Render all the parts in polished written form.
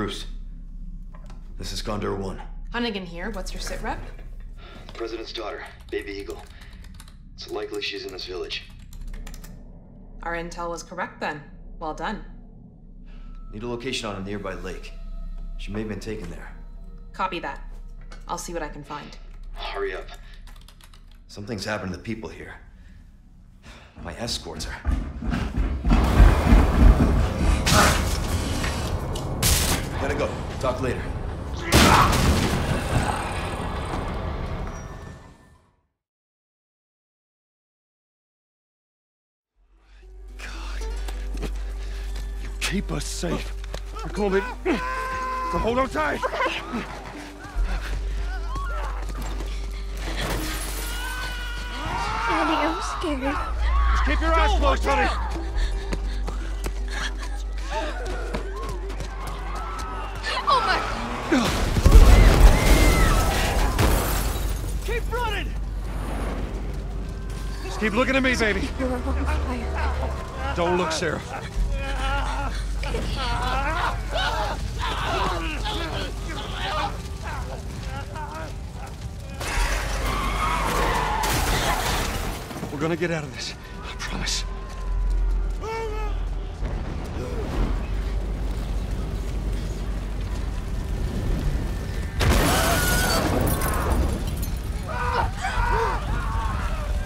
Bruce, this is Gondor 1. Hunnigan here. What's your sit rep? The president's daughter, Baby Eagle. It's likely she's in this village. Our intel was correct then. Well done. Need a location on a nearby lake. She may have been taken there. Copy that. I'll see what I can find. Hurry up. Something's happened to the people here. My escorts are... I gotta go. Talk later. God. You keep us safe. I called it. So hold on tight. Okay. I'm scared. Just keep your eyes closed, honey. Oh my! Keep running. Just keep looking at me, baby. You're on fire. Don't look, Sarah. We're gonna get out of this, I promise.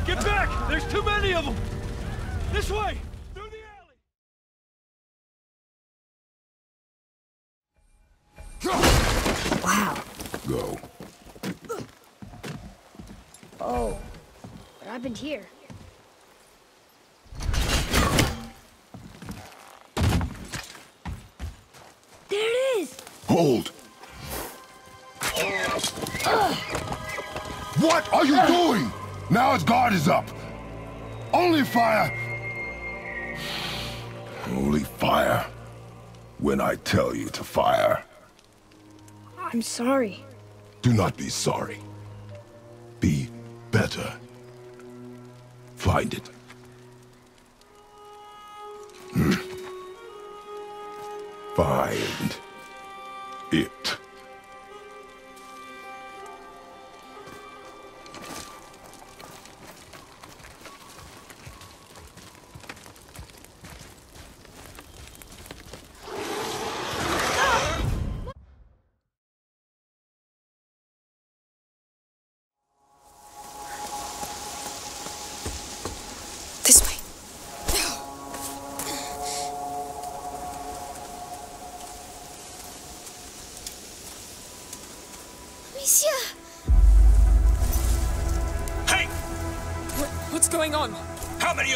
Get back! There's too many of them! This way! Through the alley! Wow. Go. Oh, what happened here? Hold! What are you doing? Now his guard is up. Only fire. Only fire. When I tell you to fire. I'm sorry. Do not be sorry. Be better. Find it. Find it.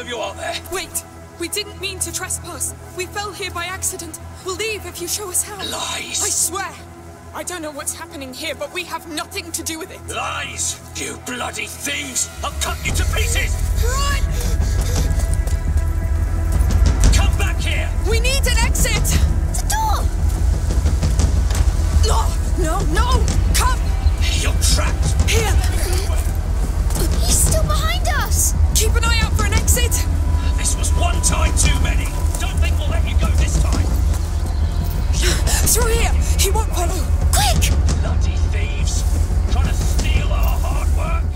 You are there. Wait, we didn't mean to trespass. We fell here by accident. We'll leave if you show us how. Lies! I swear! I don't know what's happening here, but we have nothing to do with it. Lies! You bloody thieves! I'll cut you to pieces! Run! Come back here! We need an exit! The door! No! No! No! Come! You're trapped! Here! He's still behind us! Keep an eye out for an exit! This was one time too many! Don't think we'll let you go this time! Through here! He won't follow! Quick! Bloody thieves! Trying to steal our hard work!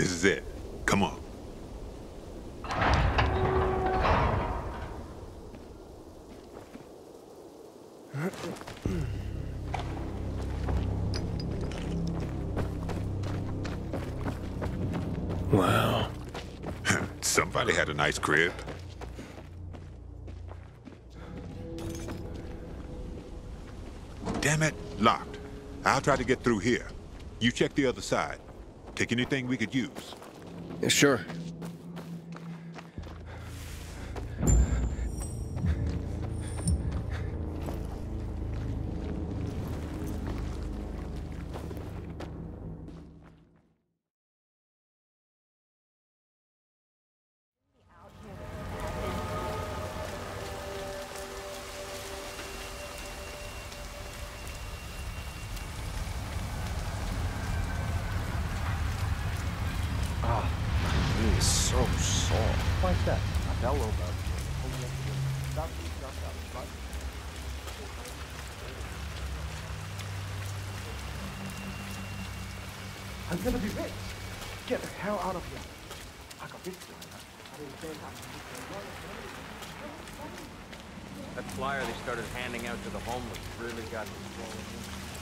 This is it. Come on. Wow. Somebody had a nice crib. Damn it, locked. I'll try to get through here. You check the other side. Take anything we could use. Sure. I'm gonna be rich. Get the hell out of here. I got this flyer. That flyer they started handing out to the homeless really got me rolling.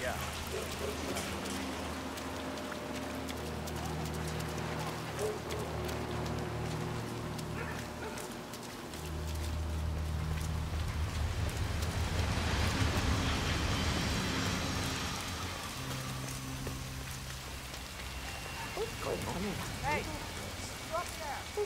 Yeah. Hey! Stop there!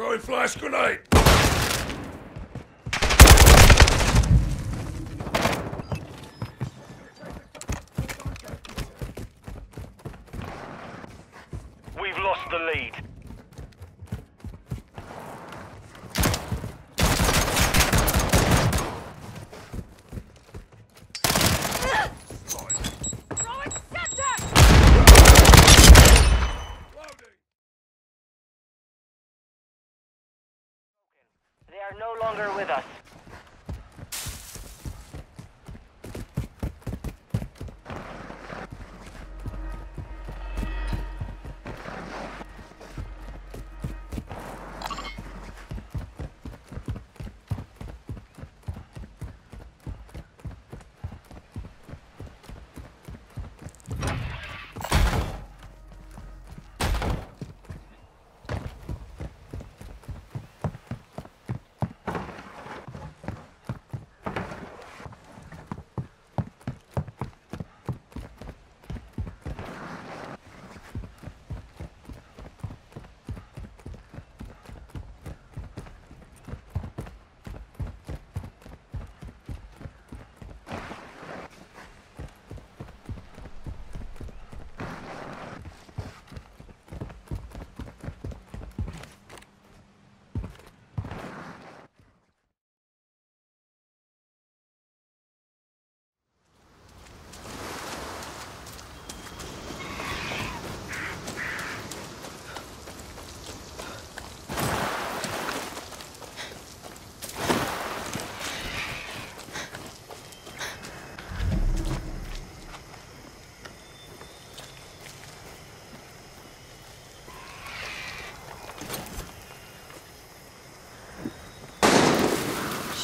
Throwing flash grenade! We've lost the lead. They are no longer with us.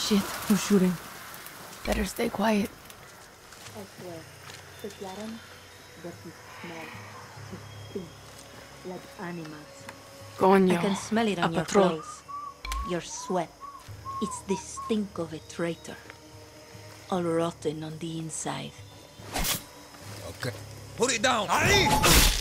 Shit, who's shooting? Better stay quiet. I swear, the Claren doesn't smell. It stinks like animals. Go on, yo. I can smell it on your clothes, your sweat. It's the stink of a traitor. All rotten on the inside. Okay. Put it down! Ali!